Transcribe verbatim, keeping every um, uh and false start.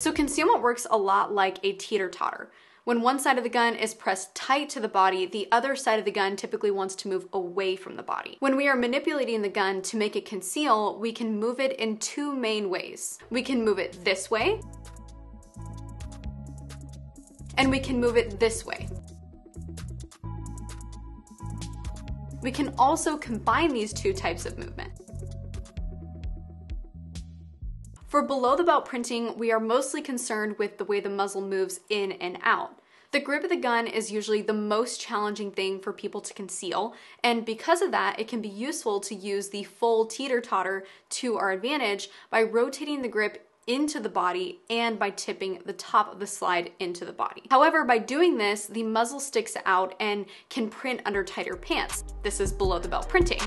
So concealment works a lot like a teeter-totter. When one side of the gun is pressed tight to the body, the other side of the gun typically wants to move away from the body. When we are manipulating the gun to make it conceal, we can move it in two main ways. We can move it this way, and we can move it this way. We can also combine these two types of movement. For below the belt printing, we are mostly concerned with the way the muzzle moves in and out. The grip of the gun is usually the most challenging thing for people to conceal, and because of that, it can be useful to use the full teeter-totter to our advantage by rotating the grip into the body and by tipping the top of the slide into the body. However, by doing this, the muzzle sticks out and can print under tighter pants. This is below the belt printing.